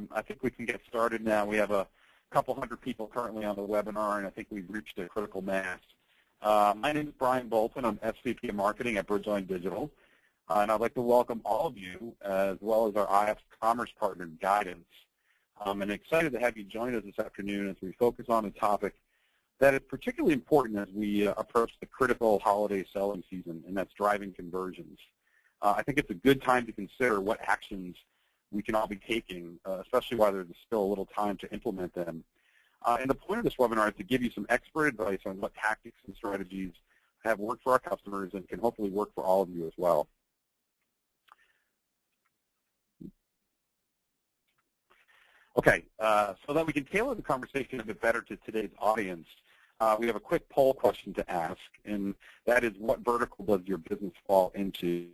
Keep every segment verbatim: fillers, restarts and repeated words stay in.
Um, I think we can get started now. We have a couple hundred people currently on the webinar, and I think we've reached a critical mass. Uh, my name is Brian Bolton. I'm S V P of Marketing at Bridgeline Digital, uh, and I'd like to welcome all of you, as well as our I A P S commerce partner, Guidance. Um, and excited to have you join us this afternoon as we focus on a topic that is particularly important as we uh, approach the critical holiday selling season, and that's driving conversions. Uh, I think it's a good time to consider what actions we can all be taking, uh, especially while there's still a little time to implement them. Uh, and the point of this webinar is to give you some expert advice on what tactics and strategies have worked for our customers and can hopefully work for all of you as well. Okay, uh, so that we can tailor the conversation a bit better to today's audience, uh, we have a quick poll question to ask, and that is, what vertical does your business fall into?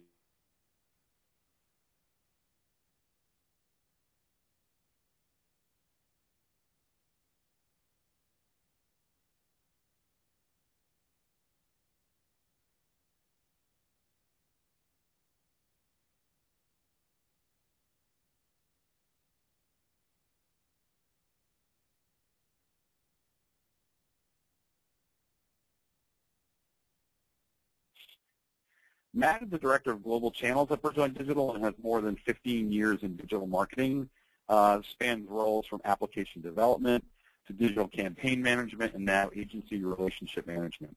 Matt is the Director of Global Channels at Bridgeline Digital and has more than fifteen years in digital marketing, uh, spans roles from application development to digital campaign management and now agency relationship management.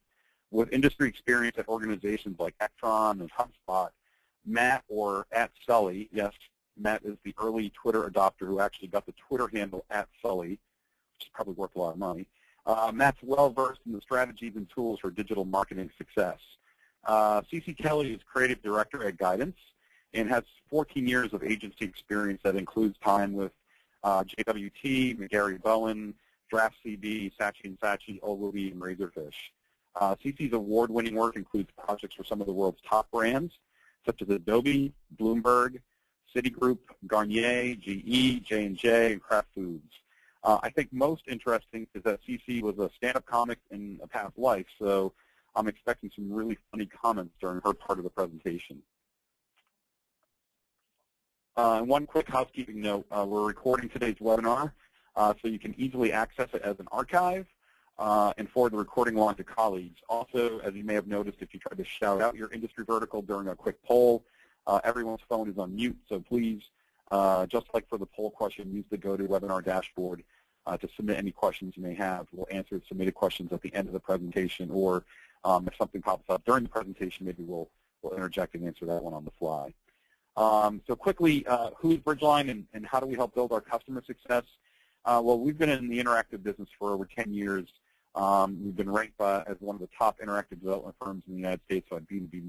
With industry experience at organizations like Ektron and HubSpot, Matt, or at Sully, yes, Matt is the early Twitter adopter who actually got the Twitter handle at Sully, which is probably worth a lot of money. Uh, Matt's well-versed in the strategies and tools for digital marketing success. Uh, C C Kelly is Creative Director at Guidance and has fourteen years of agency experience that includes time with uh, J W T, McGarry Bowen, DraftCB, Saatchi and Saatchi, Ogilvy, and Razorfish. Uh, C C's award-winning work includes projects for some of the world's top brands, such as Adobe, Bloomberg, Citigroup, Garnier, G E, J and J, and Kraft Foods. Uh, I think most interesting is that C C was a stand-up comic in a past life, so I'm expecting some really funny comments during her part of the presentation. Uh, one quick housekeeping note, uh, we're recording today's webinar, uh, so you can easily access it as an archive uh, and forward the recording along to colleagues. Also, as you may have noticed, if you tried to shout out your industry vertical during a quick poll, uh, everyone's phone is on mute, so please, uh, just like for the poll question, use the GoToWebinar dashboard uh, to submit any questions you may have. We'll answer the submitted questions at the end of the presentation, or Um, if something pops up during the presentation, maybe we'll, we'll interject and answer that one on the fly. Um, so quickly, uh, who is Bridgeline and, and how do we help build our customer success? Uh, well, we've been in the interactive business for over ten years. Um, we've been ranked by, as one of the top interactive development firms in the United States by B two B.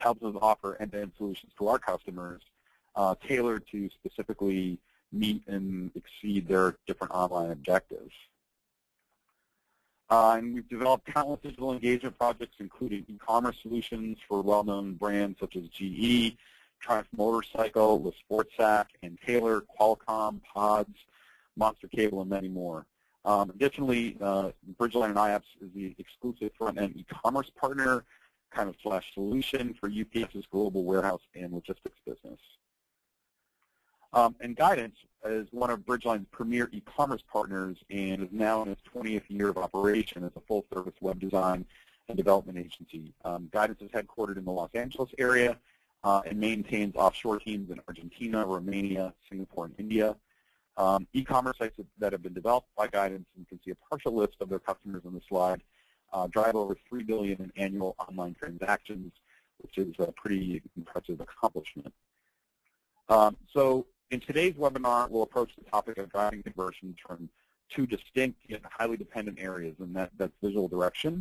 Helps us offer end-to-end solutions to our customers uh, tailored to specifically meet and exceed their different online objectives. Uh, and we've developed countless digital engagement projects, including e-commerce solutions for well-known brands such as G E, Triumph Motorcycle, LeSportsac, and Taylor, Qualcomm, Pods, Monster Cable, and many more. Um, additionally, uh, Bridgeline and I A P S is the exclusive front-end e-commerce partner kind of slash solution for UPS's global warehouse and logistics business. Um, and Guidance is one of Bridgeline's premier e-commerce partners and is now in its twentieth year of operation as a full-service web design and development agency. Um, Guidance is headquartered in the Los Angeles area uh, and maintains offshore teams in Argentina, Romania, Singapore, and India. Um, e-commerce sites that have been developed by Guidance, and you can see a partial list of their customers on the slide, Uh, drive over three billion dollars in annual online transactions, which is a pretty impressive accomplishment. Um, so in today's webinar, we'll approach the topic of driving conversions from two distinct yet highly dependent areas, and that, that's visual direction,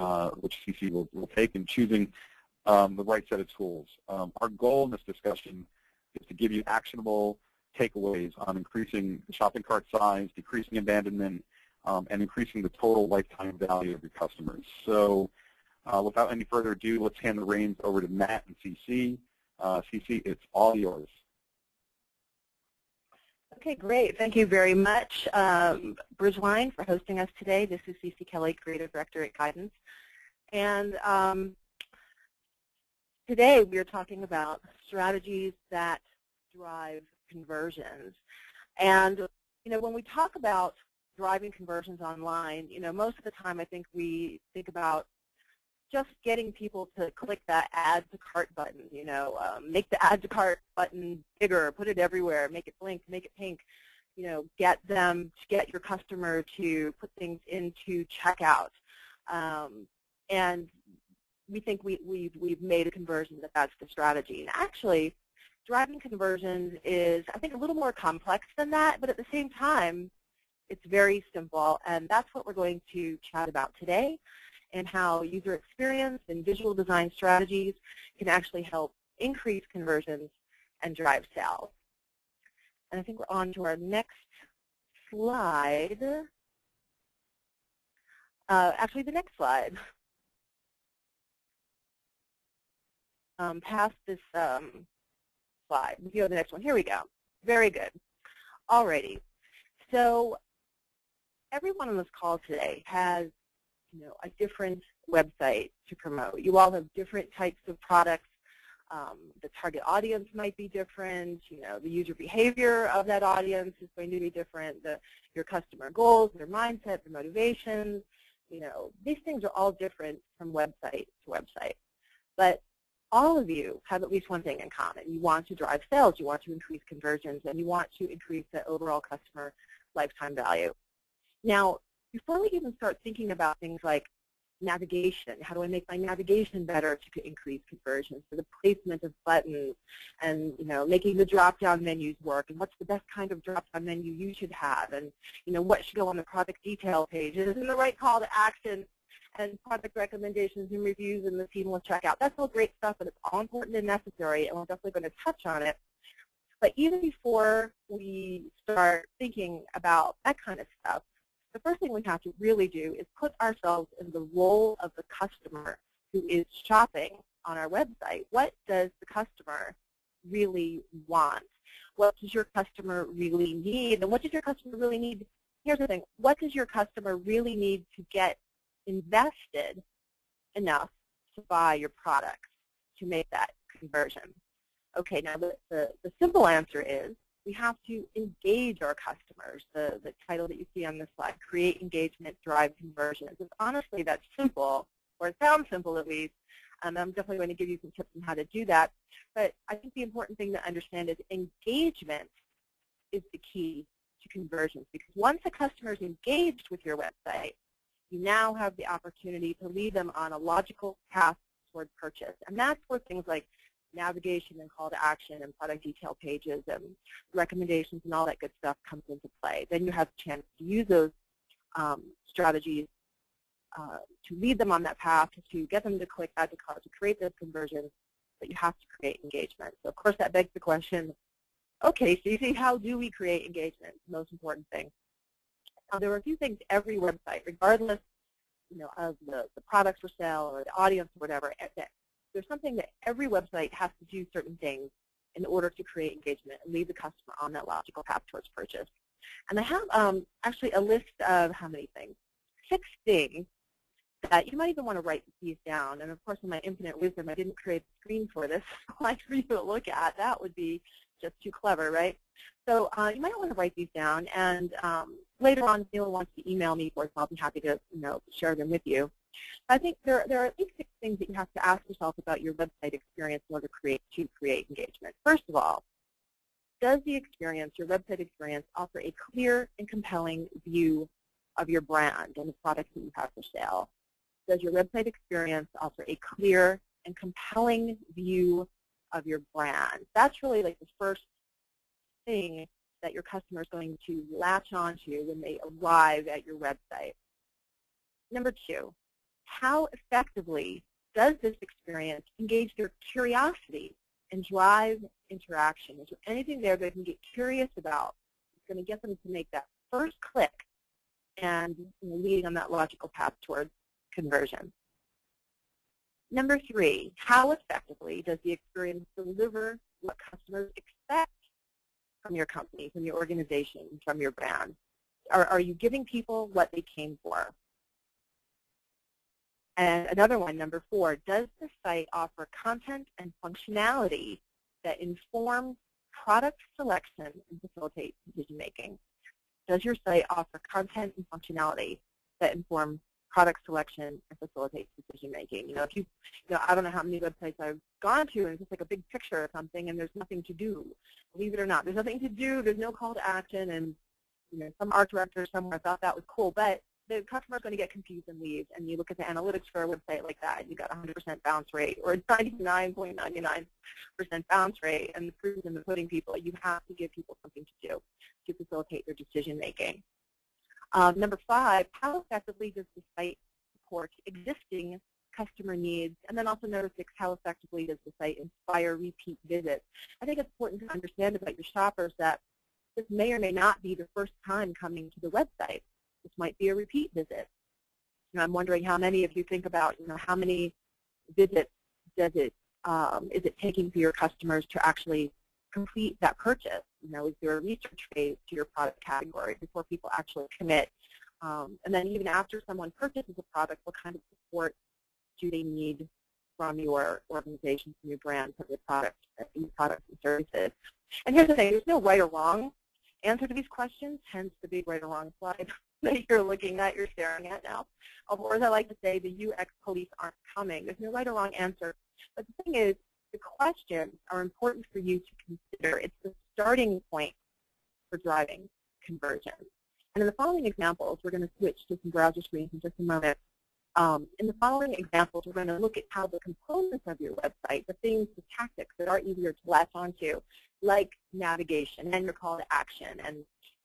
uh, which C C will, will take, and choosing um, the right set of tools. Um, our goal in this discussion is to give you actionable takeaways on increasing shopping cart size, decreasing abandonment, um, and increasing the total lifetime value of your customers. So uh, without any further ado, let's hand the reins over to Matt and C C. Uh, C C, it's all yours. Okay, great. Thank you very much, um, Bridgeline, for hosting us today. This is C C. Kelly, Creative Director at Guidance. And um, today we are talking about strategies that drive conversions. And, you know, when we talk about driving conversions online, you know, most of the time I think we think about just getting people to click that add to cart button, you know, um, make the add to cart button bigger, put it everywhere, make it blink, make it pink, you know, get them to get your customer to put things into checkout. Um, and we think we, we've, we've made a conversion that that's the strategy. And actually, driving conversions is, I think, a little more complex than that, but at the same time, it's very simple, and that's what we're going to chat about today, and how user experience and visual design strategies can actually help increase conversions and drive sales. And I think we're on to our next slide. Uh, actually, the next slide. Um, past this um, slide. We go to the next one. Here we go. Very good. Alrighty. So everyone on this call today has you know, a different website to promote. You all have different types of products. Um, the target audience might be different. You know, the user behavior of that audience is going to be different. The, your customer goals, their mindset, their motivations. You know, these things are all different from website to website. But all of you have at least one thing in common. You want to drive sales. You want to increase conversions, and you want to increase the overall customer lifetime value. Now, before we even start thinking about things like navigation, how do I make my navigation better to increase conversions, so the placement of buttons and, you know, making the drop-down menus work, and what's the best kind of drop-down menu you should have, and, you know, what should go on the product detail pages, and the right call to action, and product recommendations and reviews, and the seamless checkout. That's all great stuff, and it's all important and necessary, and we're definitely going to touch on it. But even before we start thinking about that kind of stuff, the first thing we have to really do is put ourselves in the role of the customer who is shopping on our website. What does the customer really want? What does your customer really need? And what does your customer really need? Here's the thing. What does your customer really need to get invested enough to buy your products to make that conversion? Okay, now the, the, the simple answer is, we have to engage our customers, the, the title that you see on this slide, create engagement, drive conversions. It's honestly that simple, or it sounds simple at least, and I'm definitely going to give you some tips on how to do that. But I think the important thing to understand is engagement is the key to conversions, because once a customer is engaged with your website, you now have the opportunity to lead them on a logical path toward purchase, and that's where things like navigation and call to action and product detail pages and recommendations and all that good stuff comes into play. Then you have a chance to use those um, strategies uh, to lead them on that path, to get them to click add to cart, to create those conversions, but you have to create engagement. So of course that begs the question, okay, C C, how do we create engagement? The most important thing. Now, there are a few things every website, regardless you know, of the, the products for sale or the audience or whatever, that there's something that every website has to do certain things in order to create engagement and lead the customer on that logical path towards purchase. And I have um, actually a list of how many things? Six things that you might even want to write these down. And of course, in my infinite wisdom, I didn't create a screen for this slide for you to look at. That would be just too clever, right? So uh, you might want to write these down. And um, later on, if anyone wants to email me, of course, I'll be happy to you know share them with you. I think there, there are at least six things that you have to ask yourself about your website experience in order to create, to create engagement. First of all, does the experience, your website experience, offer a clear and compelling view of your brand and the products that you have for sale? Does your website experience offer a clear and compelling view of your brand? That's really like the first thing that your customer is going to latch onto when they arrive at your website. Number two, how effectively does this experience engage their curiosity and drive interaction? Is there anything there they can get curious about? It's going to get them to make that first click and you know, leading on that logical path towards conversion. Number three, how effectively does the experience deliver what customers expect from your company, from your organization, from your brand? Are, are you giving people what they came for? And another one, number four, does the site offer content and functionality that informs product selection and facilitates decision-making? Does your site offer content and functionality that informs product selection and facilitates decision-making? You know, if you, you know, I don't know how many websites I've gone to, and it's just like a big picture of something, and there's nothing to do. Believe it or not, there's nothing to do. There's no call to action, and you know, some art director somewhere thought that was cool, but the customer's going to get confused and leave. And you look at the analytics for a website like that, and you got one hundred percent bounce rate, or ninety-nine point nine nine percent bounce rate, and the proof is in the pudding, people. You have to give people something to do to facilitate their decision-making. Um, number five, how effectively does the site support existing customer needs? And then also number six, how effectively does the site inspire repeat visits? I think it's important to understand about your shoppers that this may or may not be the first time coming to the website. This might be a repeat visit. You know, I'm wondering how many of you think about, you know, how many visits does it, um, is it taking for your customers to actually complete that purchase? You know, is there a research phase to your product category before people actually commit? Um, and then even after someone purchases a product, what kind of support do they need from your organization, from your brand, from your products, your products and services? And here's the thing, there's no right or wrong answer to these questions, hence the big right or wrong slide that you're looking at, you're staring at now. Or as I like to say, the U X police aren't coming. There's no right or wrong answer. But the thing is, the questions are important for you to consider. It's the starting point for driving conversion. And in the following examples, we're going to switch to some browser screens in just a moment. Um, in the following examples, we're going to look at how the components of your website, the things, the tactics that are easier to latch onto, like navigation and your call to action and,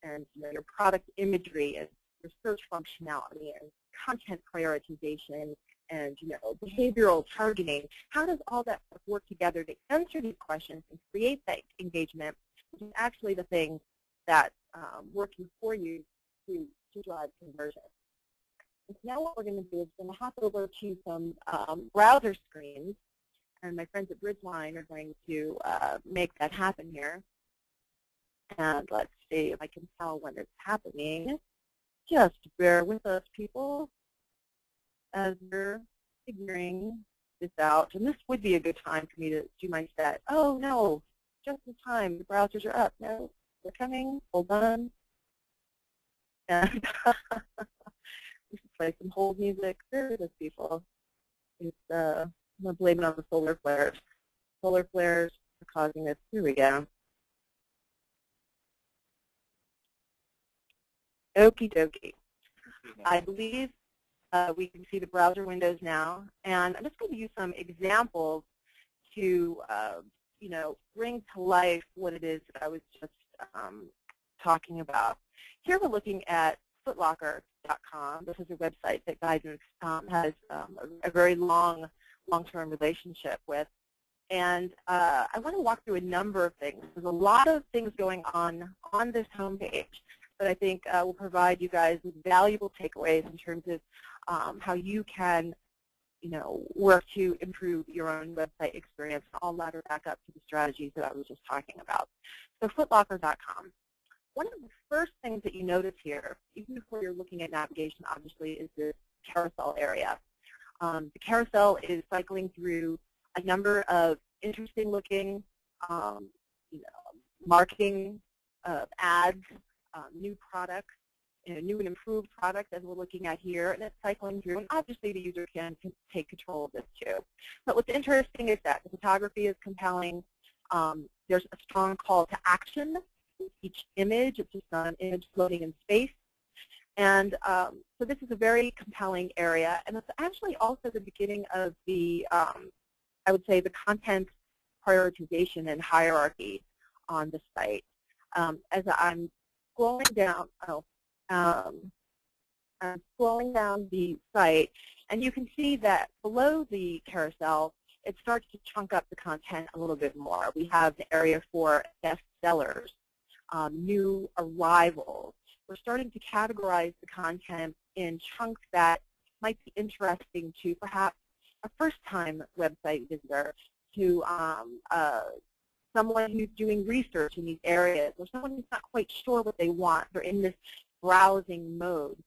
and you know, your product imagery and your search functionality and content prioritization and you know, behavioral targeting. How does all that stuff work together to answer these questions and create that engagement, which is actually the thing that's um, working for you to, to drive conversion? So now what we're going to do is we're going to hop over to some um, browser screens, and my friends at Bridgeline are going to uh, make that happen here. And let's see if I can tell when it's happening. Just bear with us, people, as we're figuring this out. And this would be a good time for me to do my set. Oh, no, just in time. The browsers are up. No, they're coming. Hold on. And we should play some hold music. There it is, people. It's, uh, I'm going to blame it on the solar flares. Solar flares are causing this. Here we go. Okie dokie. I believe Uh, we can see the browser windows now, and I'm just going to use some examples to, uh, you know, bring to life what it is that I was just um, talking about. Here we're looking at foot locker dot com. This is a website that Guidance um, has um, a, a very long, long-term relationship with, and uh, I want to walk through a number of things. There's a lot of things going on on this homepage that I think uh, will provide you guys with valuable takeaways in terms of Um, how you can, you know, work to improve your own website experience. I'll ladder back up to the strategies that I was just talking about. So foot locker dot com. One of the first things that you notice here, even before you're looking at navigation, obviously, is this carousel area. Um, the carousel is cycling through a number of interesting-looking, um, you know, marketing uh, ads, um, new products, a new and improved product as we're looking at here, and it's cycling through, and obviously the user can take control of this too. But what's interesting is that the photography is compelling. Um, there's a strong call to action in each image. It's just not an image floating in space. And um, so this is a very compelling area, and it's actually also the beginning of the, um, I would say, the content prioritization and hierarchy on the site. Um, as I'm scrolling down, oh, Um, I'm scrolling down the site, and you can see that below the carousel, it starts to chunk up the content a little bit more. We have the area for bestsellers, um, new arrivals, we're starting to categorize the content in chunks that might be interesting to perhaps a first-time website visitor, to um, uh, someone who's doing research in these areas, or someone who's not quite sure what they want. They're in this browsing mode.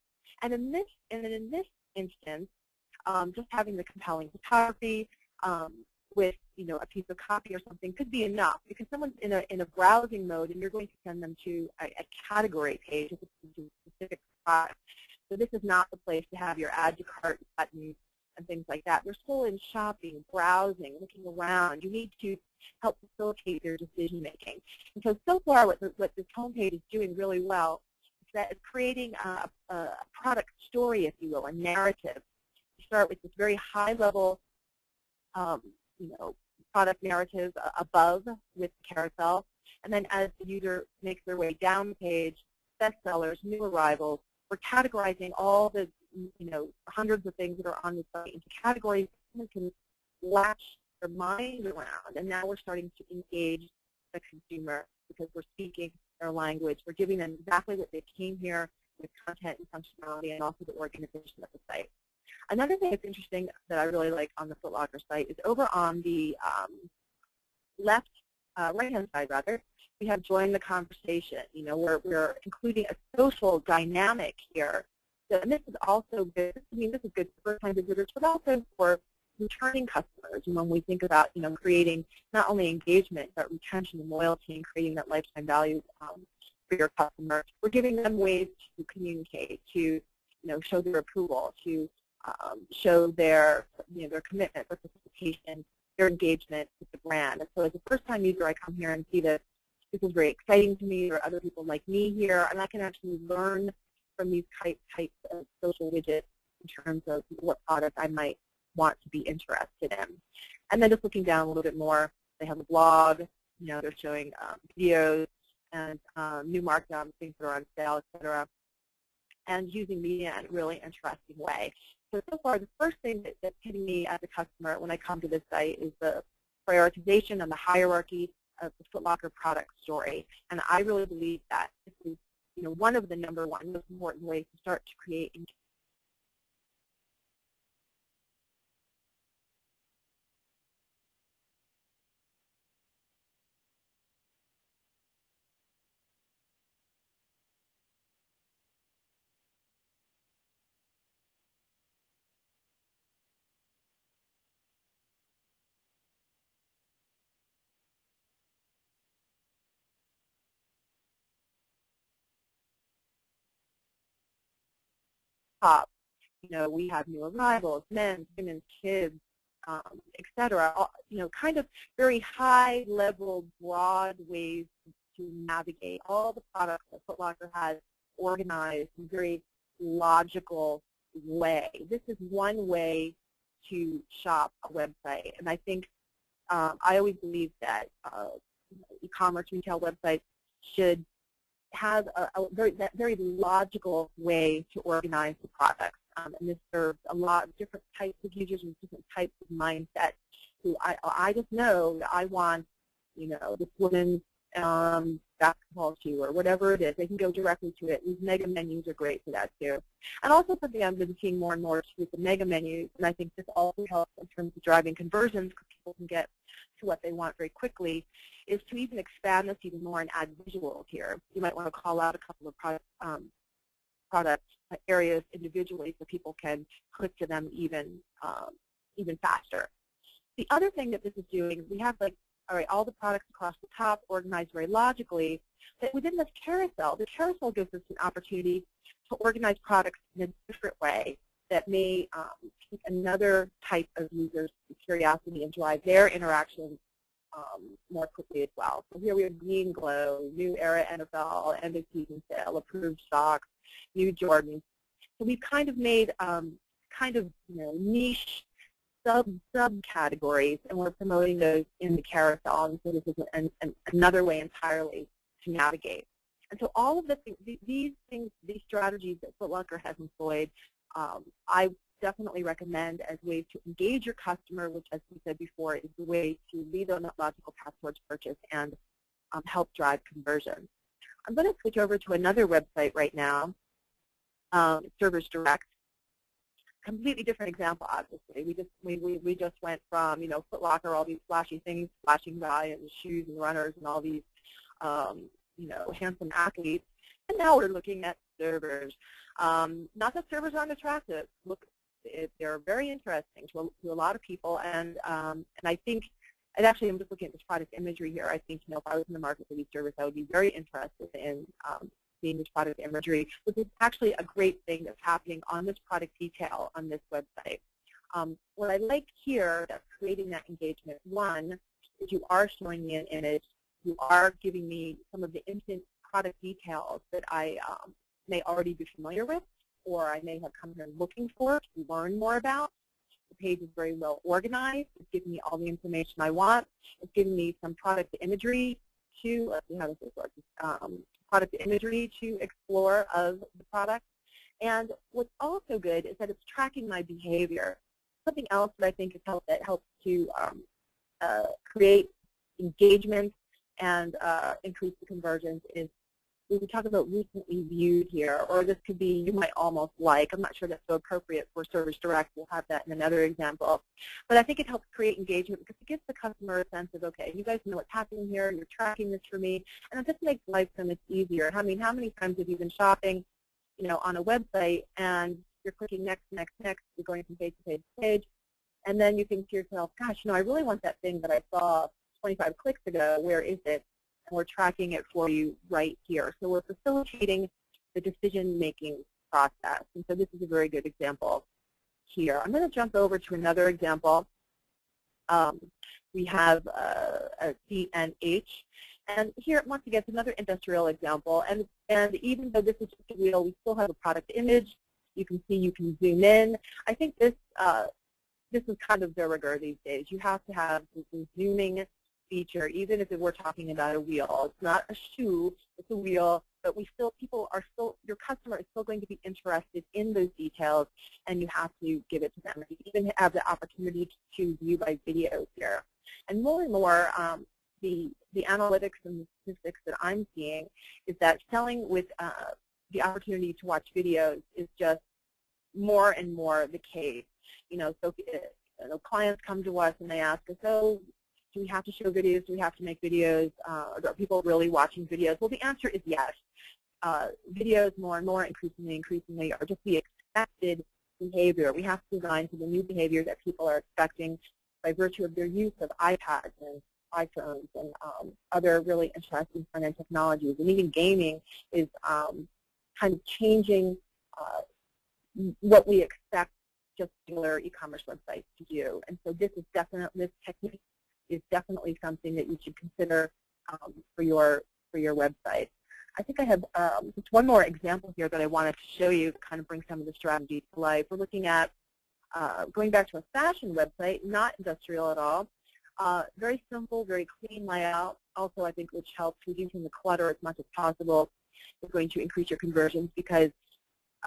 And in this, and in this instance, um, just having the compelling photography um, with you know a piece of copy or something could be enough, because someone's in a in a browsing mode, and you're going to send them to a, a category page, a specific spot. So this is not the place to have your add to cart button and things like that. They're still in shopping, browsing, looking around. You need to help facilitate their decision making. And so, so far, what, the, what this homepage is doing really well is that it's creating a, a product story, if you will, a narrative. You start with this very high level, um, you know, product narrative above with the carousel, and then as the user makes their way down the page, bestsellers, new arrivals. We're categorizing all the you know, hundreds of things that are on the site into categories that can latch their mind around. And now we're starting to engage the consumer because we're speaking their language. We're giving them exactly what they came here with content and functionality and also the organization of the site. Another thing that's interesting that I really like on the FootLocker site is over on the um, left, uh, right-hand side rather, we have joined the conversation. You know, we're, we're including a social dynamic here. So, and this is also good. I mean, this is good for first-time visitors, but also for returning customers. And when we think about, you know, creating not only engagement, but retention and loyalty and creating that lifetime value um, for your customer, we're giving them ways to communicate, to, you know, show their approval, to um, show their, you know, their commitment, their participation, their engagement with the brand. And so as a first-time user, I come here and see this. This is very exciting to me, or other people like me here, and I can actually learn from these type, types of social widgets in terms of what product I might want to be interested in. And then just looking down a little bit more, they have a blog, you know, they're showing um, videos and um, new markdown, things that are on sale, et cetera, and using media in a really interesting way. So, so far, the first thing that, that's hitting me as a customer when I come to this site is the prioritization and the hierarchy of the FootLocker product story. And I really believe that this is, you know, one of the number one most important ways to start to create. Top. You know, we have new arrivals, men, women, kids, um, et cetera. All, you know, kind of very high-level, broad ways to navigate all the products that FootLocker has organized in a very logical way. This is one way to shop a website, and I think um, I always believe that uh, e-commerce retail websites should has a, a very, that very logical way to organize the products. Um, and this serves a lot of different types of users and different types of mindsets. So I, I just know that I want, you know, this woman's um, basketball shoe or whatever it is. They can go directly to it. These mega menus are great for that too. And also something I've been seeing more and more with the mega menus, and I think this also helps in terms of driving conversions because people can get to what they want very quickly, is to even expand this even more and add visuals here. You might want to call out a couple of product, um, product areas individually so people can click to them even, um, even faster. The other thing that this is doing, we have like, all right, all the products across the top organized very logically, but within this carousel, the carousel gives us an opportunity to organize products in a different way that may um, pique another type of user's curiosity and drive their interaction um, more quickly as well. So here we have Green Glow, New Era N F L, End of Season Sale, Approved Stocks, New Jordan. So we've kind of made um, kind of you know, niche sub subcategories, and we're promoting those in the carousel. And so this is an, an, another way entirely to navigate. And so all of the th these things, these strategies that FootLocker has employed, Um, I definitely recommend as ways to engage your customer, which, as we said before, is the way to lead on that logical path towards purchase and um, help drive conversion. I'm going to switch over to another website right now, um, Servers Direct. Completely different example, obviously. We just we, we, we just went from, you know, FootLocker, all these flashy things flashing by, and shoes and runners and all these, um, you know, handsome athletes. And now we're looking at servers. Um, not that servers aren't attractive. Look, it, they're very interesting to a, to a lot of people. And um, and I think, and actually I'm just looking at this product imagery here. I think, you know, if I was in the market for these servers, I would be very interested in um, seeing this product imagery, which is actually a great thing that's happening on this product detail on this website. Um, what I like here, that's creating that engagement, one, is you are showing me an image. You are giving me some of the instant product details that I um, may already be familiar with, or I may have come here looking for to learn more about. The page is very well organized. It's giving me all the information I want. It's giving me some product imagery to, let's see how this works, um, product imagery to explore of the product. And what's also good is that it's tracking my behavior. Something else that I think is help, that helps to um, uh, create engagement and uh, increase the conversions is we can talk about recently viewed here, or this could be you might almost like. I'm not sure that's so appropriate for Service Direct. We'll have that in another example. But I think it helps create engagement because it gives the customer a sense of, okay, you guys know what's happening here, you're tracking this for me, and it just makes life so much easier. I mean, how many times have you been shopping, you know, on a website and you're clicking next, next, next, you're going from page to page to page, and then you think to yourself, gosh, you know, I really want that thing that I saw twenty-five clicks ago, where is it? We're tracking it for you right here. So we're facilitating the decision-making process. And so this is a very good example here. I'm going to jump over to another example. Um, we have uh, a C N H. And here, once again, it's another industrial example. And, and even though this is just a wheel, we still have a product image. You can see you can zoom in. I think this, uh, this is kind of de rigueur these days. You have to have this zooming feature, even if we're talking about a wheel. It's not a shoe, it's a wheel, but we still, people are still, your customer is still going to be interested in those details, and you have to give it to them. You even have the opportunity to view by video here. And more and more, um, the, the analytics and statistics that I'm seeing is that selling with uh, the opportunity to watch videos is just more and more the case. You know, so you know, clients come to us and they ask us, oh, do we have to show videos? Do we have to make videos? Uh, are people really watching videos? Well, the answer is yes. Uh, videos more and more increasingly, increasingly are just the expected behavior. We have to design for the new behavior that people are expecting by virtue of their use of iPads and iPhones and um, other really interesting front-end technologies. And even gaming is um, kind of changing uh, what we expect just regular e-commerce websites to do. And so this is definitely, this technique is definitely something that you should consider um, for your for your website. I think I have um, just one more example here that I wanted to show you to kind of bring some of the strategy to life. We're looking at uh, going back to a fashion website, not industrial at all. Uh, very simple, very clean layout. Also, I think which helps reducing the clutter as much as possible is going to increase your conversions because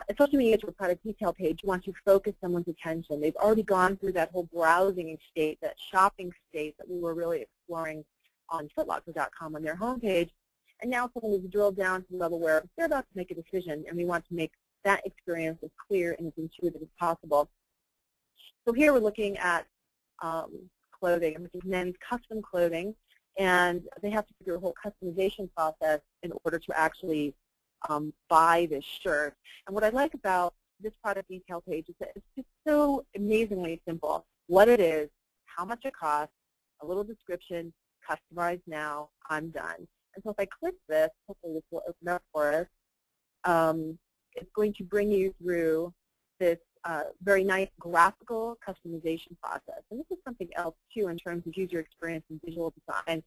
especially when you get to a product detail page, you want to focus someone's attention. They've already gone through that whole browsing state, that shopping state that we were really exploring on footlocker dot com on their homepage. And now someone has drilled down to the level where they're about to make a decision, and we want to make that experience as clear and as intuitive as possible. So here we're looking at um, clothing, and this is men's custom clothing, and they have to do a whole customization process in order to actually Um, buy this shirt. And what I like about this product detail page is that it's just so amazingly simple. What it is, how much it costs, a little description, customize now, I'm done. And so if I click this, hopefully this will open up for us, um, it's going to bring you through this uh, very nice graphical customization process. And this is something else too in terms of user experience and visual design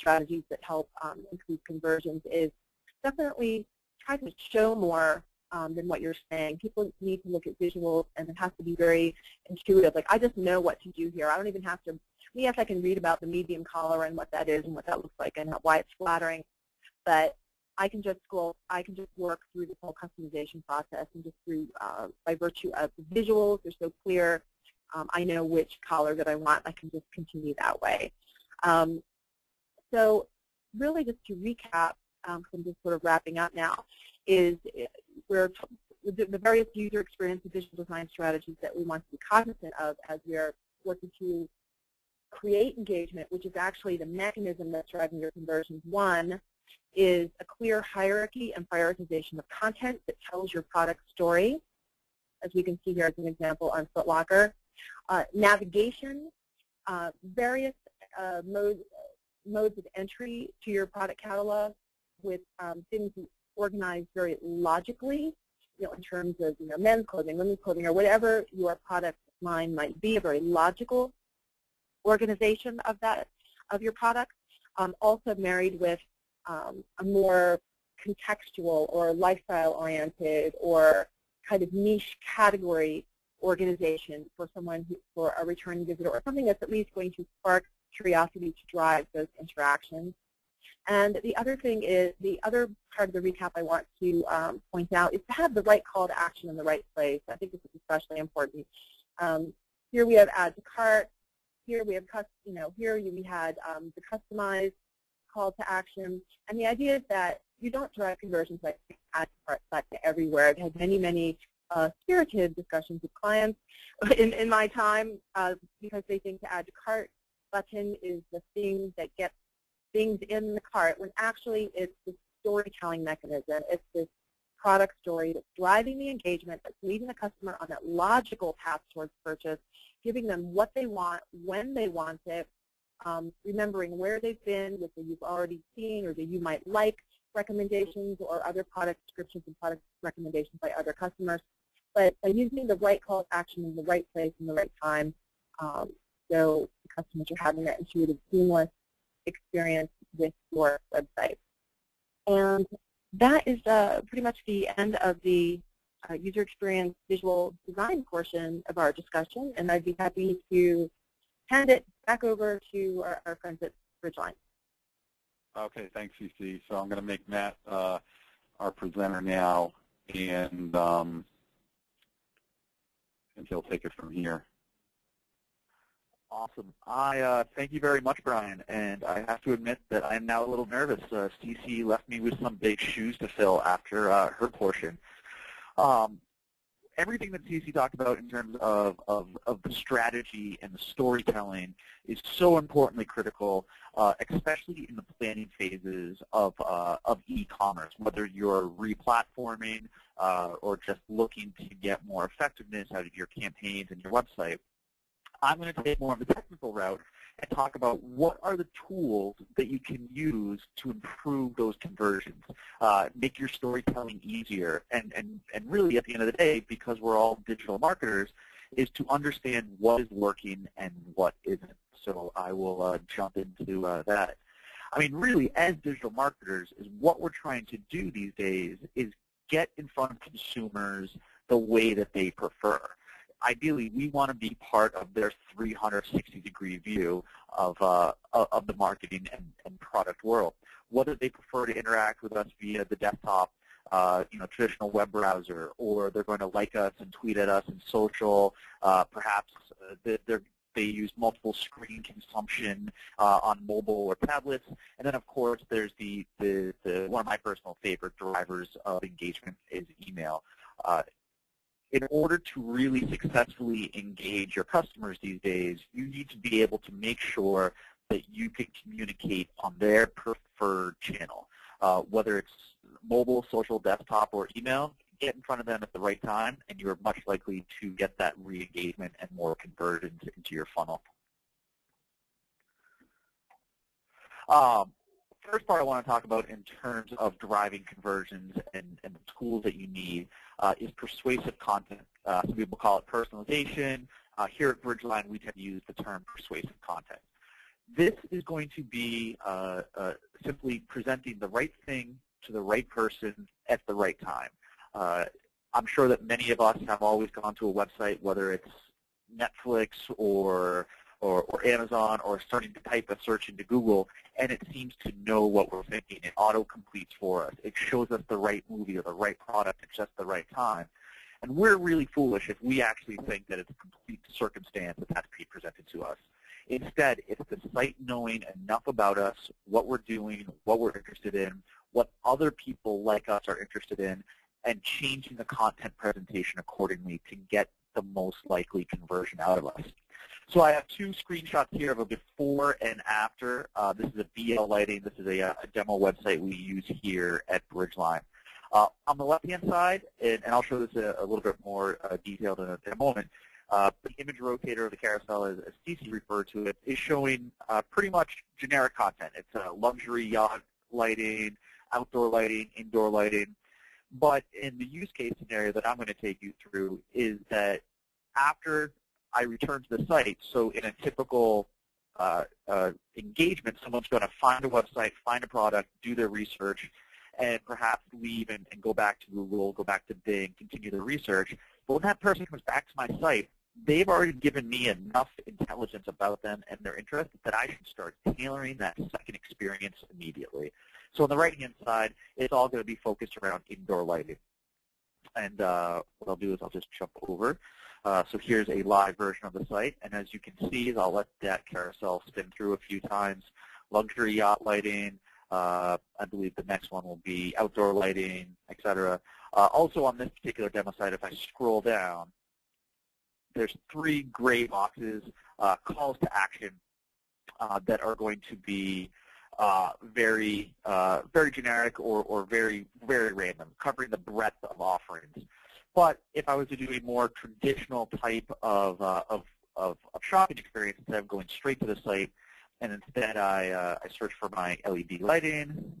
strategies that help um, increase conversions is definitely try to show more um, than what you're saying. People need to look at visuals, and it has to be very intuitive. Like, I just know what to do here. I don't even have to, yes, I can read about the medium collar and what that is and what that looks like and why it's flattering, but I can just scroll, I can just work through the whole customization process and just through, uh, by virtue of the visuals, they're so clear. Um, I know which collar that I want. I can just continue that way. Um, so really just to recap, um, from just sort of wrapping up now, is we're the, the various user experience and digital design strategies that we want to be cognizant of as we are working to create engagement, which is actually the mechanism that's driving your conversions. One is a clear hierarchy and prioritization of content that tells your product story, as we can see here as an example on FootLocker. Uh, navigation, uh, various uh, modes, modes of entry to your product catalog with um, things organized very logically, you know, in terms of you know, men's clothing, women's clothing, or whatever your product line might be, a very logical organization of that of your product, um, also married with um, a more contextual or lifestyle-oriented or kind of niche category organization for someone who, for a returning visitor, or something that's at least going to spark curiosity to drive those interactions. And the other thing is, the other part of the recap I want to um, point out is to have the right call to action in the right place. I think this is especially important. Um, here we have add to cart. Here we have, you know, here we had um, the customized call to action. And the idea is that you don't drive conversions like add to cart site everywhere. I've had many, many uh, spirited discussions with clients in, in my time uh, because they think the add to cart button is the thing that gets things in the cart, when actually it's the storytelling mechanism. It's this product story that's driving the engagement, that's leading the customer on that logical path towards purchase, giving them what they want, when they want it, um, remembering where they've been, what you've already seen, or that you might like recommendations or other product descriptions and product recommendations by other customers. But by using the right call to action in the right place in the right time, um, so the customers are having that intuitive, seamless experience with your website. And that is uh, pretty much the end of the uh, user experience visual design portion of our discussion, and I'd be happy to hand it back over to our, our friends at Bridgeline. Okay, thanks, C C. So I'm going to make Matt uh, our presenter now, and, um, and he'll take it from here. Awesome. I uh, thank you very much, Brian. And I have to admit that I am now a little nervous. Uh, C C left me with some big shoes to fill after uh, her portion. Um, everything that C C talked about in terms of, of, of the strategy and the storytelling is so importantly critical, uh, especially in the planning phases of, uh, of e-commerce, whether you're replatforming uh, or just looking to get more effectiveness out of your campaigns and your website. I'm going to take more of the technical route and talk about what are the tools that you can use to improve those conversions, uh, make your storytelling easier, and, and, and really at the end of the day, because we're all digital marketers, is to understand what is working and what isn't. So I will uh, jump into uh, that. I mean, really, as digital marketers, is what we're trying to do these days is get in front of consumers the way that they prefer. Ideally, we want to be part of their three hundred sixty degree view of, uh, of the marketing and, and product world. Whether they prefer to interact with us via the desktop, uh, you know, traditional web browser, or they're going to like us and tweet at us in social, uh, perhaps they're, they use multiple screen consumption uh, on mobile or tablets, and then of course there's the, the, the one of my personal favorite drivers of engagement is email. Uh, In order to really successfully engage your customers these days, you need to be able to make sure that you can communicate on their preferred channel. Uh, whether it's mobile, social, desktop, or email, get in front of them at the right time, and you're much likely to get that re-engagement and more conversions into your funnel. Um, First part I want to talk about in terms of driving conversions and, and the tools that you need uh, is persuasive content. Uh, some people call it personalization. Uh, here at Bridgeline, we tend to use the term persuasive content. This is going to be uh, uh, simply presenting the right thing to the right person at the right time. Uh, I'm sure that many of us have always gone to a website, whether it's Netflix or Or, or Amazon, or starting to type a search into Google, and it seems to know what we're thinking. It auto-completes for us. It shows us the right movie or the right product at just the right time. And we're really foolish if we actually think that it's a complete circumstance that that's being presented to us. Instead, it's the site knowing enough about us, what we're doing, what we're interested in, what other people like us are interested in and changing the content presentation accordingly to get the most likely conversion out of us. So I have two screenshots here of a before and after. Uh, this is a B L lighting. This is a, a demo website we use here at Bridgeline. Uh, on the left-hand side, and, and I'll show this a, a little bit more uh, detailed in a, in a moment, uh, the image rotator of the carousel, as, as C C referred to it, is showing uh, pretty much generic content. It's uh, luxury yacht lighting, outdoor lighting, indoor lighting. But in the use case scenario that I'm going to take you through is that after I return to the site, so in a typical uh, uh, engagement, someone's going to find a website, find a product, do their research, and perhaps leave and, and go back to Google, go back to Bing, continue their research. But when that person comes back to my site, they've already given me enough intelligence about them and their interest that I should start tailoring that second experience immediately. So on the right-hand side, it's all going to be focused around indoor lighting. And uh, what I'll do is I'll just jump over. Uh, so here's a live version of the site. And as you can see, I'll let that carousel spin through a few times. Luxury yacht lighting. Uh, I believe the next one will be outdoor lighting, et cetera. Uh, also on this particular demo site, if I scroll down, there's three gray boxes, uh, calls to action uh, that are going to be uh, very, uh, very generic or, or very, very random, covering the breadth of offerings. But if I was to do a more traditional type of uh, of, of, of shopping experience, instead of going straight to the site, and instead I uh, I search for my L E D lighting.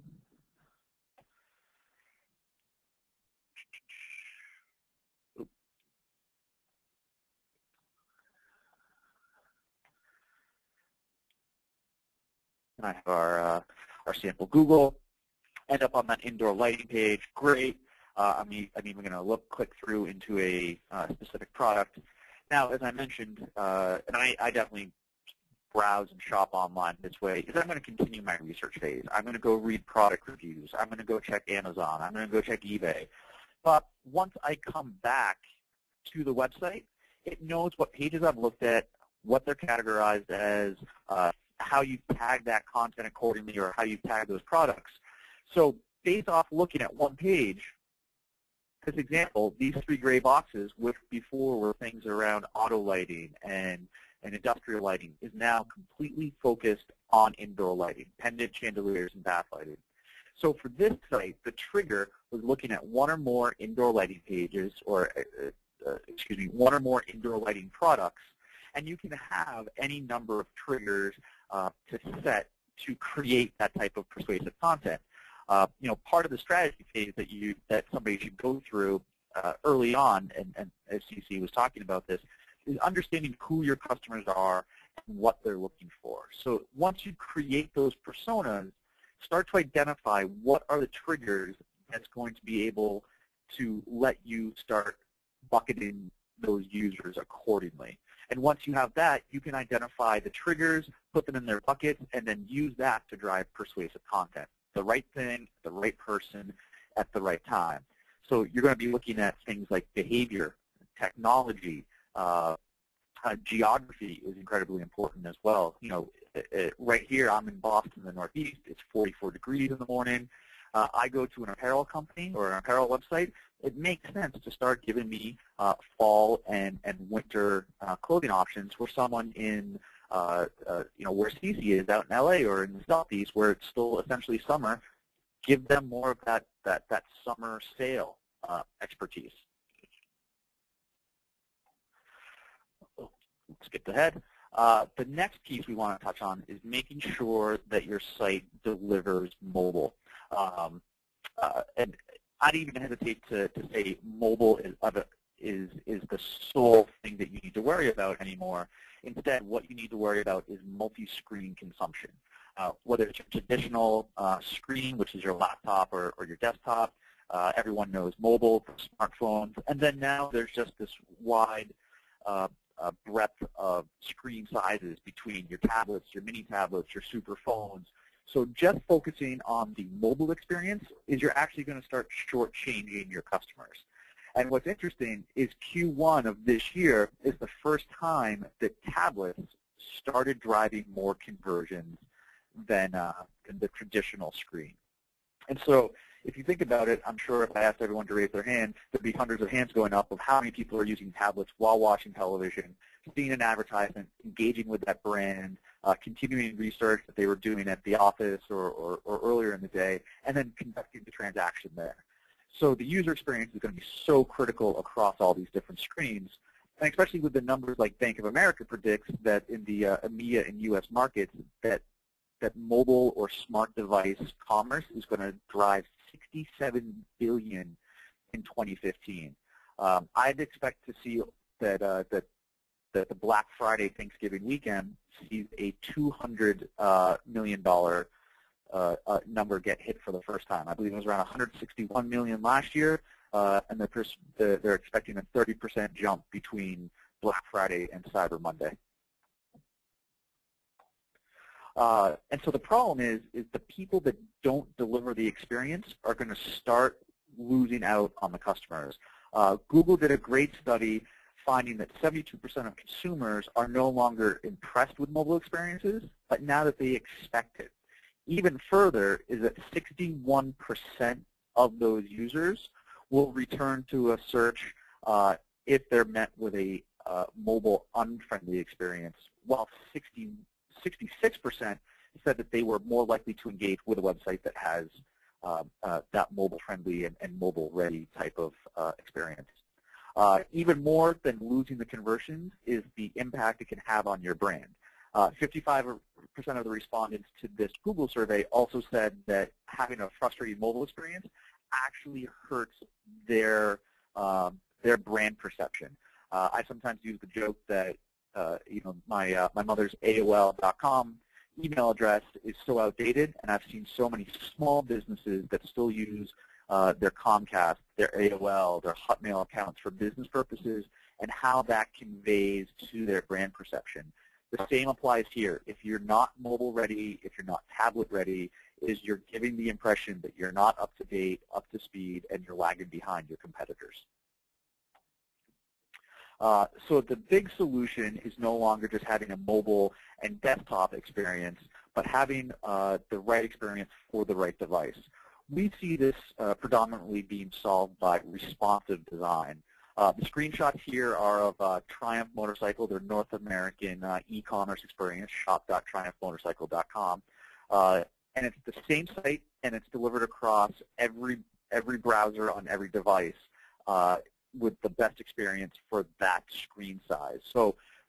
I have our, uh, our sample Google, end up on that indoor lighting page, great. Uh, I'm, e I'm even going to look, click through into a uh, specific product. Now, as I mentioned, uh, and I, I definitely browse and shop online this way, is I'm going to continue my research phase. I'm going to go read product reviews. I'm going to go check Amazon. I'm going to go check eBay. But once I come back to the website, it knows what pages I've looked at, what they're categorized as, uh, how you tag that content accordingly or how you tag those products. So based off looking at one page, as example, these three gray boxes, which before were things around auto lighting and, and industrial lighting, is now completely focused on indoor lighting, pendant chandeliers and bath lighting. So for this site, the trigger was looking at one or more indoor lighting pages or, uh, uh, excuse me, one or more indoor lighting products, and you can have any number of triggers Uh, to set to create that type of persuasive content. Uh, you know, part of the strategy phase that you that somebody should go through uh, early on, and, and as C C was talking about this, is understanding who your customers are and what they're looking for. So once you create those personas, start to identify what are the triggers that's going to be able to let you start bucketing those users accordingly. And once you have that, you can identify the triggers, put them in their buckets, and then use that to drive persuasive content. The right thing, the right person, at the right time. So you're going to be looking at things like behavior, technology, uh, uh, geography is incredibly important as well. You know, it, it, right here I'm in Boston, in the Northeast. It's forty-four degrees in the morning. Uh, I go to an apparel company or an apparel website, it makes sense to start giving me uh, fall and, and winter uh, clothing options where someone in, uh, uh, you know, where C C is out in L A or in the Southeast where it's still essentially summer, give them more of that, that, that summer sale uh, expertise. Let's skip ahead. Uh, the next piece we want to touch on is making sure that your site delivers mobile. Um, uh, and I'd even hesitate to, to say mobile is, is, is the sole thing that you need to worry about anymore. Instead, what you need to worry about is multi-screen consumption, uh, whether it's your traditional uh, screen, which is your laptop or, or your desktop. Uh, everyone knows mobile, smartphones, and then now there's just this wide uh, uh, breadth of screen sizes between your tablets, your mini tablets, your super phones. So just focusing on the mobile experience is you're actually going to start shortchanging your customers. And what's interesting is Q one of this year is the first time that tablets started driving more conversions than, uh, than the traditional screen. And so if you think about it, I'm sure if I asked everyone to raise their hand, there'd be hundreds of hands going up of how many people are using tablets while watching television, seeing an advertisement, engaging with that brand, uh, continuing research that they were doing at the office or, or, or earlier in the day, and then conducting the transaction there. So the user experience is going to be so critical across all these different screens, and especially with the numbers like Bank of America predicts that in the uh, E M E A and U S markets, that that mobile or smart device commerce is going to drive sixty-seven billion dollars in twenty fifteen. Um, I'd expect to see that uh, that that the Black Friday Thanksgiving weekend sees a two hundred million dollars uh, uh, number get hit for the first time. I believe it was around one hundred sixty-one million dollars last year, uh, and they're they're expecting a thirty percent jump between Black Friday and Cyber Monday. Uh, and so the problem is, is the people that don't deliver the experience are going to start losing out on the customers. Uh, Google did a great study finding that seventy-two percent of consumers are no longer impressed with mobile experiences, but now that they expect it. Even further is that sixty-one percent of those users will return to a search uh, if they're met with a uh, mobile unfriendly experience, while sixty-six percent said that they were more likely to engage with a website that has uh, uh, that mobile-friendly and, and mobile-ready type of uh, experience. Uh, even more than losing the conversions is the impact it can have on your brand. Uh, fifty-five percent of the respondents to this Google survey also said that having a frustrating mobile experience actually hurts their, um, their brand perception. Uh, I sometimes use the joke that Uh, you know, my uh, my mother's A O L dot com email address is so outdated, and I've seen so many small businesses that still use uh, their Comcast, their A O L, their Hotmail accounts for business purposes, and how that conveys to their brand perception. The same applies here. If you're not mobile ready, if you're not tablet ready, is you're giving the impression that you're not up to date, up to speed, and you're lagging behind your competitors. Uh, so the big solution is no longer just having a mobile and desktop experience, but having uh, the right experience for the right device. We see this uh, predominantly being solved by responsive design. Uh, the screenshots here are of uh, Triumph Motorcycle, their North American uh, e-commerce experience, shop dot triumph motorcycle dot com. Uh, and it's the same site, and it's delivered across every, every browser on every device. Uh, with the best experience for that screen size. So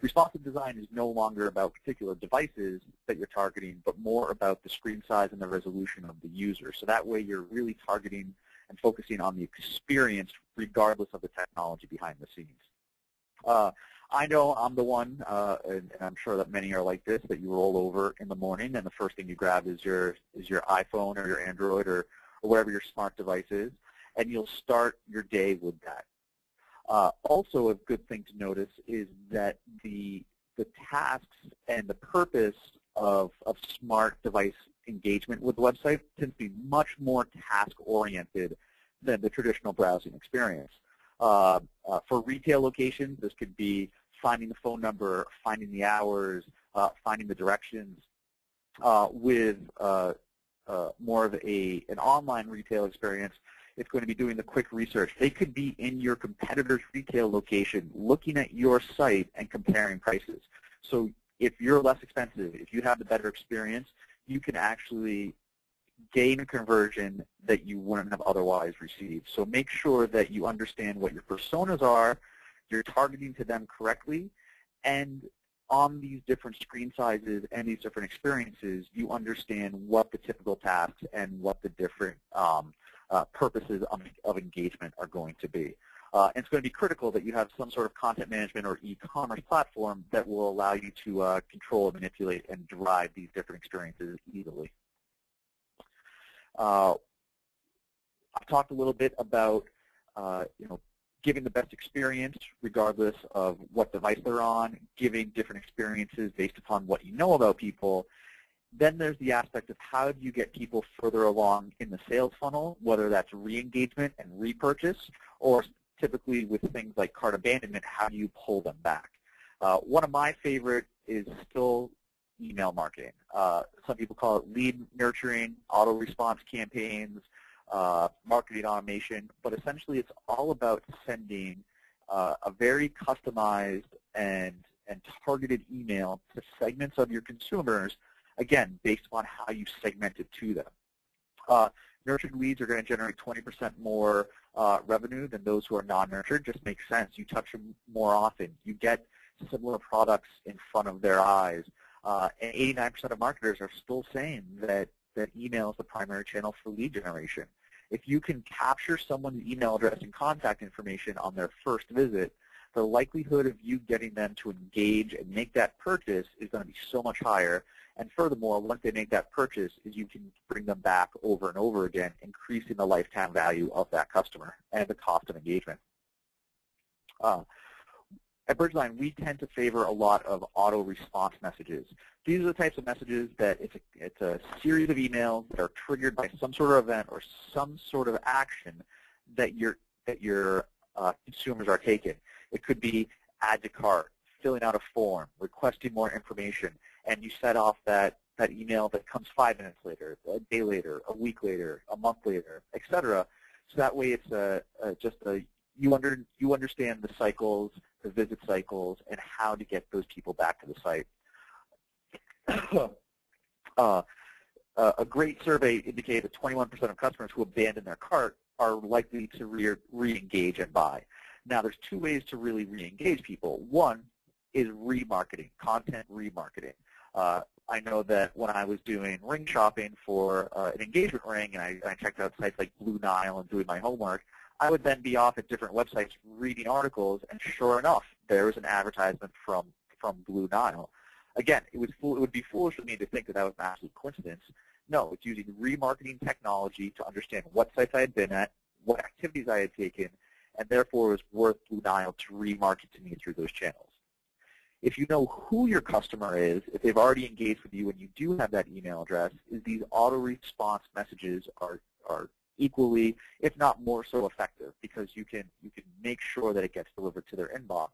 responsive design is no longer about particular devices that you're targeting, but more about the screen size and the resolution of the user. So that way you're really targeting and focusing on the experience regardless of the technology behind the scenes. Uh, I know I'm the one, uh, and, and I'm sure that many are like this, that you roll over in the morning and the first thing you grab is your, is your iPhone or your Android or, or whatever your smart device is, and you'll start your day with that. Uh, also, a good thing to notice is that the the tasks and the purpose of, of smart device engagement with the website tends to be much more task-oriented than the traditional browsing experience. Uh, uh, for retail locations, this could be finding the phone number, finding the hours, uh, finding the directions. Uh, with uh, uh, more of a an online retail experience, it's going to be doing the quick research. They could be in your competitor's retail location looking at your site and comparing prices. So if you're less expensive, if you have the better experience, you can actually gain a conversion that you wouldn't have otherwise received. So make sure that you understand what your personas are, you're targeting to them correctly, and on these different screen sizes and these different experiences, you understand what the typical tasks and what the different um, Uh, purposes of, of engagement are going to be. Uh, and it's going to be critical that you have some sort of content management or e-commerce platform that will allow you to uh, control, manipulate, and drive these different experiences easily. Uh, I've talked a little bit about uh, you know, giving the best experience regardless of what device they're on, giving different experiences based upon what you know about people. Then there's the aspect of how do you get people further along in the sales funnel, whether that's re-engagement and repurchase, or typically with things like cart abandonment, how do you pull them back? Uh, one of my favorite is still email marketing. Uh, some people call it lead nurturing, auto response campaigns, uh, marketing automation, but essentially it's all about sending uh, a very customized and, and targeted email to segments of your consumers, again, based on how you segment it to them. Uh, Nurtured leads are going to generate twenty percent more uh, revenue than those who are non-nurtured. Just makes sense. You touch them more often. You get similar products in front of their eyes. Uh, and eighty-nine percent of marketers are still saying that, that email is the primary channel for lead generation. If you can capture someone's email address and contact information on their first visit, the likelihood of you getting them to engage and make that purchase is going to be so much higher. And furthermore, once they make that purchase, is you can bring them back over and over again, increasing the lifetime value of that customer and the cost of engagement. Uh, at Bridgeline, we tend to favor a lot of auto-response messages. These are the types of messages that it's a, it's a series of emails that are triggered by some sort of event or some sort of action that your, that your uh, consumers are taking. It could be add to cart, filling out a form, requesting more information, and you set off that, that email that comes five minutes later, a day later, a week later, a month later, et cetera. So that way it's a, a, just a, you, under, you understand the cycles, the visit cycles, and how to get those people back to the site. uh, a great survey indicated that twenty-one percent of customers who abandon their cart are likely to re- re-engage and buy. Now, there's two ways to really re-engage people. One is remarketing, content remarketing. Uh, I know that when I was doing ring shopping for uh, an engagement ring, and I, I checked out sites like Blue Nile and doing my homework, I would then be off at different websites reading articles, and sure enough, there was an advertisement from, from Blue Nile. Again, it, was fool, it would be foolish of me to think that that was an absolute coincidence. No, it's using remarketing technology to understand what sites I had been at, what activities I had taken, and therefore it was worth Blue Nile to remarket to me through those channels. If you know who your customer is, if they've already engaged with you and you do have that email address, is these auto-response messages are, are equally, if not more so, effective, because you can, you can make sure that it gets delivered to their inbox,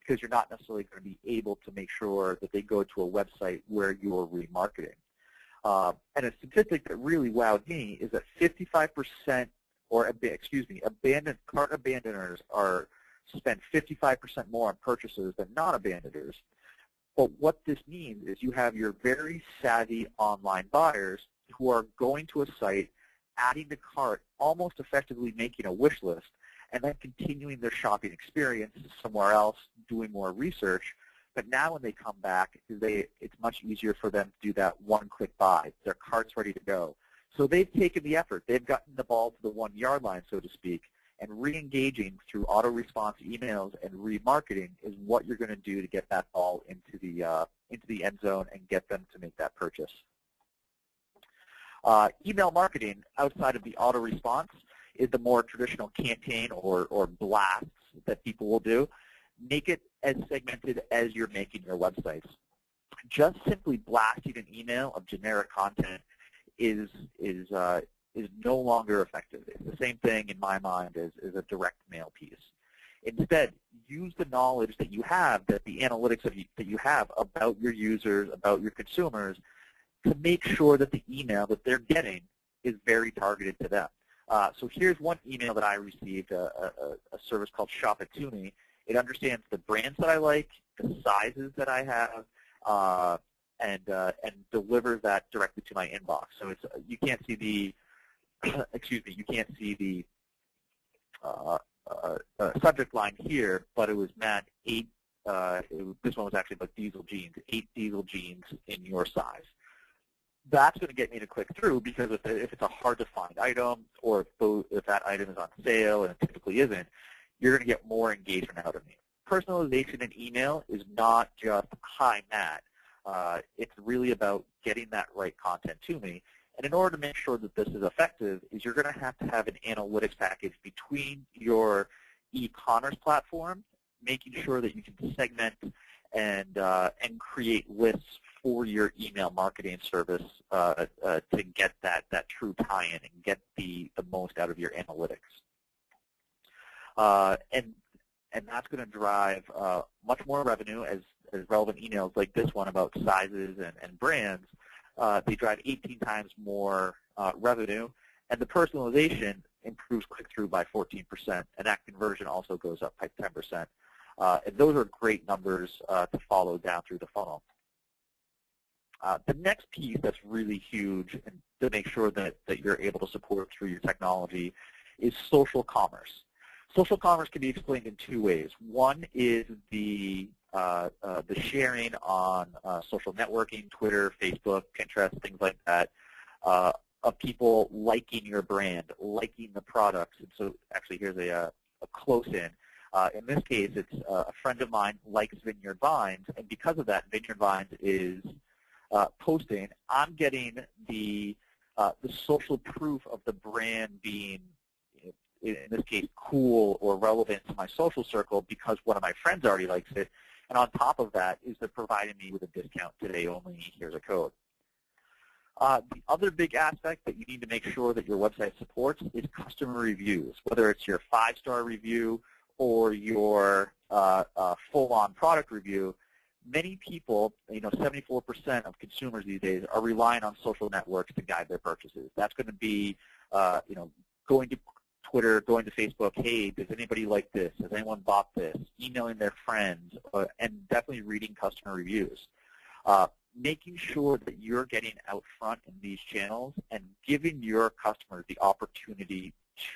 because you're not necessarily going to be able to make sure that they go to a website where you're remarketing. Uh, and a statistic that really wowed me is that fifty-five percent, or excuse me, abandoned cart abandoners are spend fifty-five percent more on purchases than non-abandoners. But what this means is you have your very savvy online buyers who are going to a site, adding to cart, almost effectively making a wish list, and then continuing their shopping experience somewhere else, doing more research. But now when they come back, they, it's much easier for them to do that one-click buy. Their cart's ready to go. So they've taken the effort. They've gotten the ball to the one-yard line, so to speak, and re-engaging through auto-response emails and remarketing is what you're going to do to get that ball into the, uh, into the end zone and get them to make that purchase. Uh, email marketing, outside of the auto-response, is the more traditional campaign or, or blasts that people will do. Make it as segmented as you're making your websites. Just simply blasting an email of generic content is, is uh, is no longer effective. It's the same thing, in my mind, as, as a direct mail piece. Instead, use the knowledge that you have, that the analytics of you, that you have about your users, about your consumers, to make sure that the email that they're getting is very targeted to them. Uh, so here's one email that I received, a, a, a service called Shop It To Me. It understands the brands that I like, the sizes that I have, uh, and uh, and delivers that directly to my inbox. So it's you can't see the excuse me, you can't see the uh, uh, uh, subject line here, but it was Matt, eight, uh, it was, this one was actually about diesel jeans, eight diesel jeans in your size. That's going to get me to click through, because if, if it's a hard-to-find item, or if, those, if that item is on sale, and it typically isn't, you're going to get more engagement out of me. Personalization in email is not just, hi, Matt. Uh, it's really about getting that right content to me. And in order to make sure that this is effective, is you're going to have to have an analytics package between your e-commerce platform, making sure that you can segment and uh, and create lists for your email marketing service uh, uh, to get that that true tie-in and get the the most out of your analytics. Uh, and and that's going to drive uh, much more revenue, as as relevant emails like this one about sizes and, and brands, uh, they drive eighteen times more uh, revenue, and the personalization improves click-through by fourteen percent, and that conversion also goes up by ten percent. Uh, and those are great numbers uh, to follow down through the funnel. Uh, the next piece that's really huge, and to make sure that, that you're able to support through your technology, is social commerce. Social commerce can be explained in two ways. One is the, uh, uh, the sharing on uh, social networking, Twitter, Facebook, Pinterest, things like that, uh, of people liking your brand, liking the products. And so actually here's a, a, a close-in. Uh, in this case, it's uh, a friend of mine likes Vineyard Vines, and because of that, Vineyard Vines is uh, posting. I'm getting the, uh, the social proof of the brand being, in this case, cool or relevant to my social circle because one of my friends already likes it. And on top of that is they're providing me with a discount today only. Here's a code. Uh, the other big aspect that you need to make sure that your website supports is customer reviews, whether it's your five-star review or your uh, uh, full-on product review. Many people, you know, seventy-four percent of consumers these days are relying on social networks to guide their purchases. That's going to be, uh, you know, going to Twitter, going to Facebook, hey, does anybody like this? Has anyone bought this? Emailing their friends, uh, and definitely reading customer reviews. Uh, making sure that you're getting out front in these channels and giving your customers the opportunity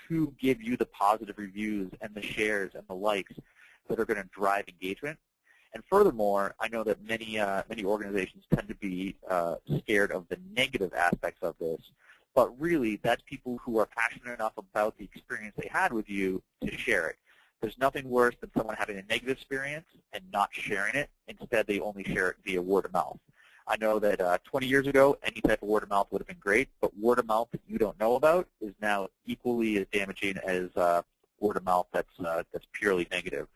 to give you the positive reviews and the shares and the likes that are going to drive engagement. And furthermore, I know that many uh, many organizations tend to be uh, scared of the negative aspects of this, but really that's people who are passionate enough about the experience they had with you to share it. There's nothing worse than someone having a negative experience and not sharing it. Instead, they only share it via word of mouth. I know that uh, twenty years ago, any type of word of mouth would have been great, but word of mouth that you don't know about is now equally as damaging as uh, word of mouth that's, uh, that's purely negative.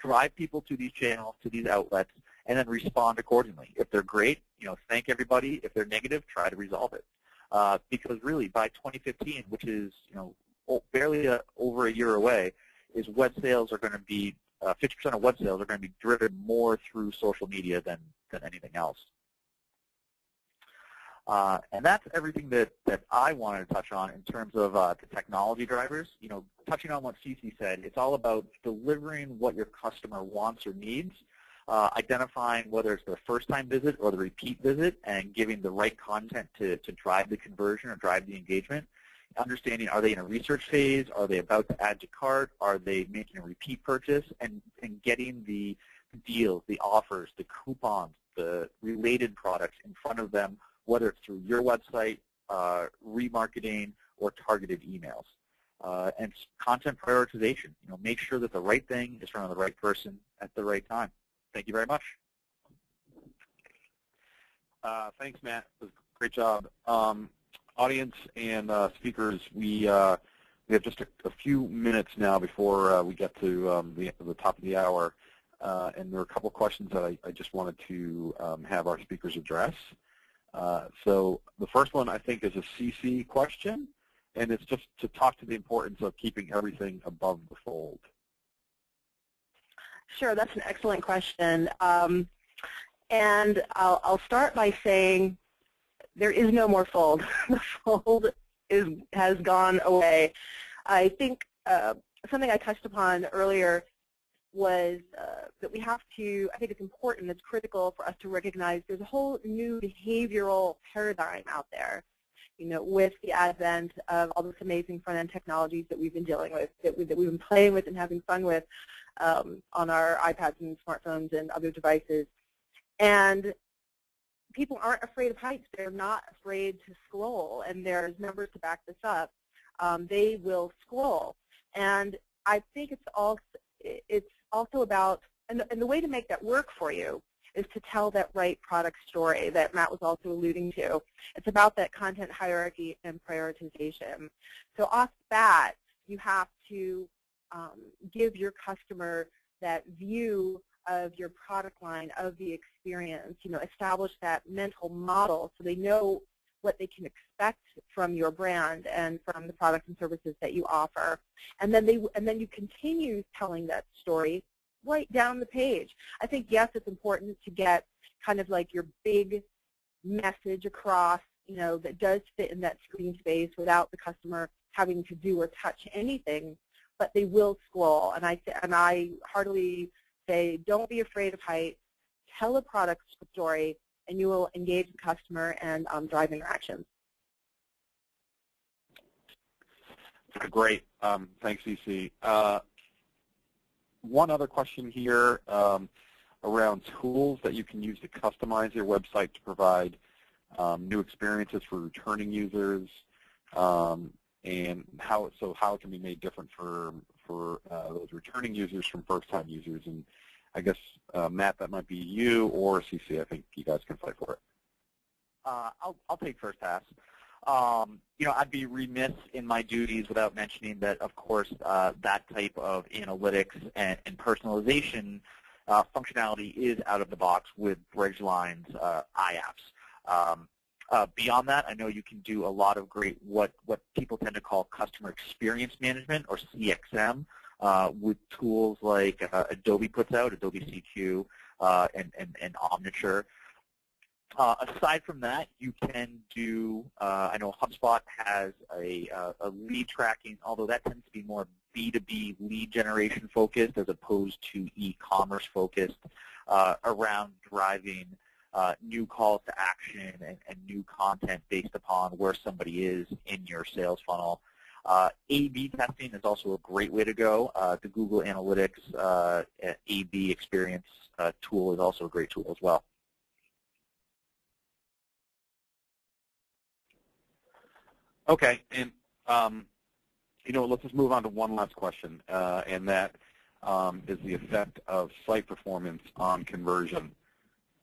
Drive people to these channels, to these outlets, and then respond accordingly. If they're great, you know, thank everybody. If they're negative, try to resolve it. Uh, because really, by twenty fifteen, which is, you know, barely a, over a year away, is web sales are going to be uh, fifty percent of web sales are going to be driven more through social media than than anything else. Uh, and that's everything that, that I wanted to touch on in terms of uh, the technology drivers. You know, touching on what C C said, it's all about delivering what your customer wants or needs, uh, identifying whether it's their first-time visit or the repeat visit, and giving the right content to, to drive the conversion or drive the engagement. Understanding, are they in a research phase? Are they about to add to cart? Are they making a repeat purchase? And, and getting the deals, the offers, the coupons, the related products in front of them, whether it's through your website, uh, remarketing, or targeted emails. Uh, and content prioritization. You know, make sure that the right thing is in front of the right person at the right time. Thank you very much. Uh, thanks, Matt. Great job. Um, audience and uh, speakers, we uh, we have just a, a few minutes now before uh, we get to um, the, the top of the hour, uh, and there are a couple of questions that I, I just wanted to um, have our speakers address. Uh, so the first one, I think, is a C C question, and it's just to talk to the importance of keeping everything above the fold. Sure, that's an excellent question. Um, and I'll, I'll start by saying there is no more fold. The fold is, has gone away. I think uh, something I touched upon earlier was uh, that we have to, I think it's important, it's critical for us to recognize there's a whole new behavioral paradigm out there, you know, with the advent of all this amazing front-end technologies that we've been dealing with, that, we, that we've been playing with and having fun with um, on our iPads and smartphones and other devices. And people aren't afraid of heights. They're not afraid to scroll, and there's numbers to back this up. Um, they will scroll. And I think it's also, it's also about, and the, and the way to make that work for you is to tell that right product story that Matt was also alluding to. It's about that content hierarchy and prioritization. So off the bat, you have to um, give your customer that view of your product line, of the experience, you know, establish that mental model so they know what they can expect from your brand and from the products and services that you offer. And then they and then you continue telling that story right down the page. I think, yes, it's important to get kind of like your big message across, you know, that does fit in that screen space without the customer having to do or touch anything, but they will scroll. And I, and I heartily say, don't be afraid of height. Tell a product story, and you will engage the customer and um, drive interactions. Great. Um, thanks, C C. Uh, one other question here um, around tools that you can use to customize your website to provide um, new experiences for returning users, um, and how so how it can be made different for for uh, those returning users from first-time users. And I guess, uh, Matt, that might be you or C C. I think you guys can fight for it. Uh, I'll, I'll take first pass. Um, you know, I'd be remiss in my duties without mentioning that, of course, uh, that type of analytics and, and personalization uh, functionality is out of the box with Bridgeline's uh, I A P S. Um, uh, beyond that, I know you can do a lot of great what, what people tend to call customer experience management, or C X M, uh, with tools like uh, Adobe puts out, Adobe C Q, uh, and, and, and Omniture. Uh, aside from that, you can do, uh, I know HubSpot has a, uh, a lead tracking, although that tends to be more B two B lead generation focused as opposed to e-commerce focused, uh, around driving uh, new calls to action and, and new content based upon where somebody is in your sales funnel. Uh, A B testing is also a great way to go. Uh, the Google Analytics uh, A B experience uh, tool is also a great tool as well. Okay, and um, you know, let's just move on to one last question, uh, and that um, is the effect of site performance on conversion.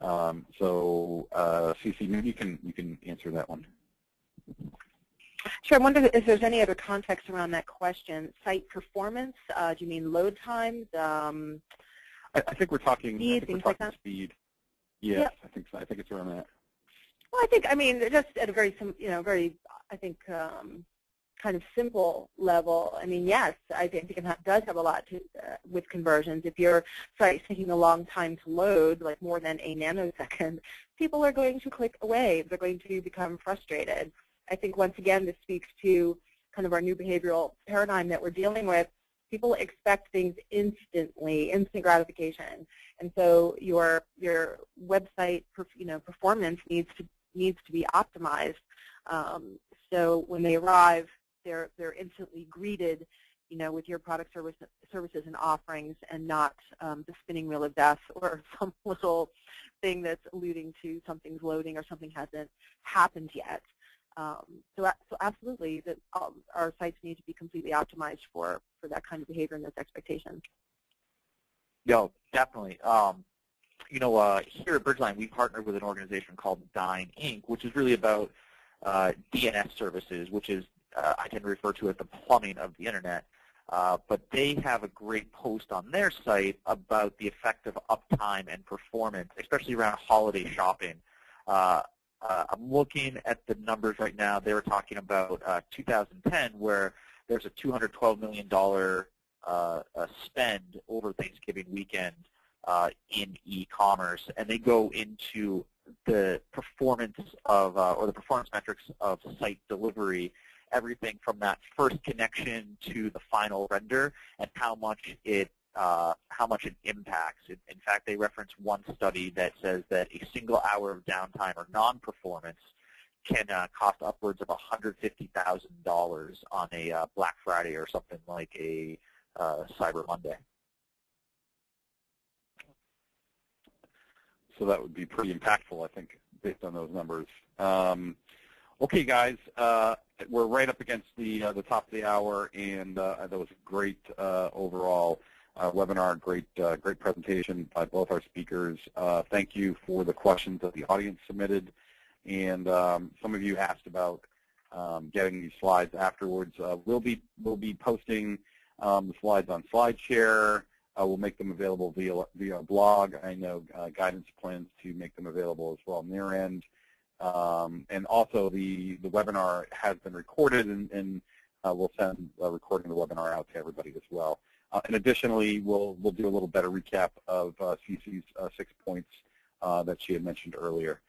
Um, so, uh, C C, maybe you can you can answer that one. Sure. I wonder if there's any other context around that question. Site performance? Uh, do you mean load times? Um, I, I think we're talking speed. I think we're talking like speed. Yes, yep. I think so. I think it's around that. Well, I think I mean just at a very you know very. I think um, kind of simple level. I mean, yes, I think it does have a lot to uh, with conversions. If your site's taking a long time to load, like more than a nanosecond, people are going to click away. They're going to become frustrated. I think once again, this speaks to kind of our new behavioral paradigm that we're dealing with. People expect things instantly, instant gratification, and so your your website, you know, performance needs to needs to be optimized. Um, So when they arrive, they're they're instantly greeted, you know, with your product, service, services, and offerings, and not um, the spinning wheel of death or some little thing that's alluding to something's loading or something hasn't happened yet. Um, so so absolutely, that um, our sites need to be completely optimized for for that kind of behavior and those expectations. No, definitely. Um, you know, uh, here at Bridgeline, we partnered with an organization called Dine Incorporated, which is really about Uh, D N S services, which is uh, I tend to refer to as the plumbing of the internet, uh, but they have a great post on their site about the effect of uptime and performance, especially around holiday shopping. Uh, uh, I'm looking at the numbers right now. They were talking about uh, two thousand ten, where there's a two hundred twelve million dollars uh, uh, spend over Thanksgiving weekend uh, in e-commerce, and they go into the performance of, uh, or the performance metrics of site delivery, everything from that first connection to the final render, and how much it, uh, how much it impacts. In, in fact, they reference one study that says that a single hour of downtime or non-performance can uh, cost upwards of one hundred fifty thousand dollars on a uh, Black Friday or something like a uh, Cyber Monday. So that would be pretty impactful, I think, based on those numbers. Um, okay, guys, uh, we're right up against the uh, the top of the hour, and uh, that was a great uh, overall uh, webinar, great uh, great presentation by both our speakers. Uh, thank you for the questions that the audience submitted, and um, some of you asked about um, getting these slides afterwards. Uh, we'll be we'll be posting um, the slides on SlideShare. Uh, we'll make them available via, via blog. I know uh, Guidance plans to make them available as well on their end. Um, and also the, the webinar has been recorded, and, and uh, we'll send a recording of the webinar out to everybody as well. Uh, and additionally, we'll we'll do a little better recap of uh, C C's uh, six points uh, that she had mentioned earlier.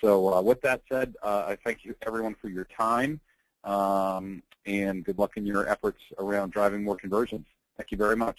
So uh, with that said, uh, I thank you everyone for your time, um, and good luck in your efforts around driving more conversions. Thank you very much.